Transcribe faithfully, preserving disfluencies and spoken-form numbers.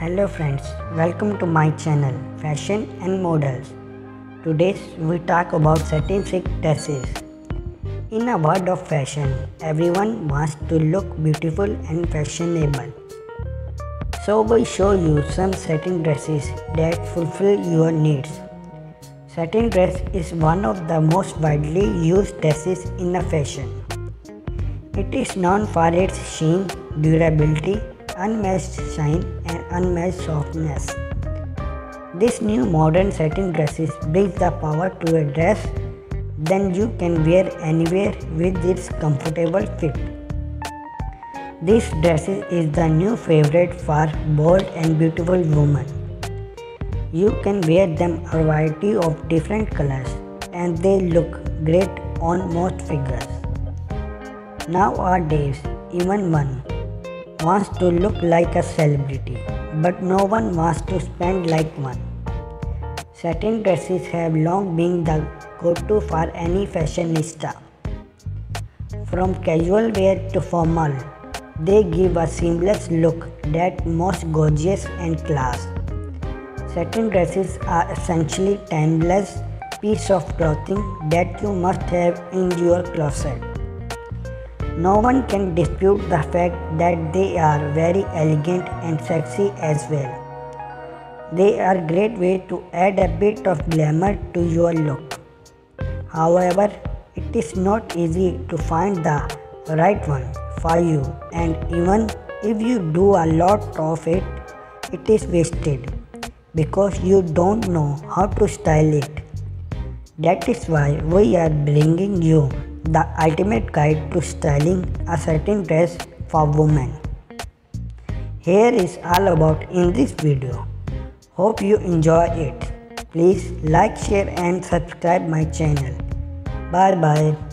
Hello friends, welcome to my channel Fashion and Models. Today we talk about satin silk dresses. In a world of fashion, everyone wants to look beautiful and fashionable. So we show you some satin dresses that fulfill your needs. Satin dress is one of the most widely used dresses in a fashion. It is known for its sheen, durability, unmatched shine and unmatched softness. This new modern satin dresses brings the power to a dress that you can wear anywhere with its comfortable fit. This dress is the new favorite for bold and beautiful women. You can wear them a variety of different colors and they look great on most figures. Nowadays, even one wants to look like a celebrity, but no one wants to spend like one. Satin dresses have long been the go-to for any fashionista. From casual wear to formal, they give a seamless look that most gorgeous and class. Satin dresses are essentially timeless piece of clothing that you must have in your closet. No one can dispute the fact that they are very elegant and sexy as well. They are a great way to add a bit of glamour to your look. However, it is not easy to find the right one for you, and even if you do a lot of it, it is wasted because you don't know how to style it. That is why we are bringing you the ultimate guide to styling a satin dress for women. Here is all about in this video. Hope you enjoy it. Please like, share and subscribe my channel. Bye bye.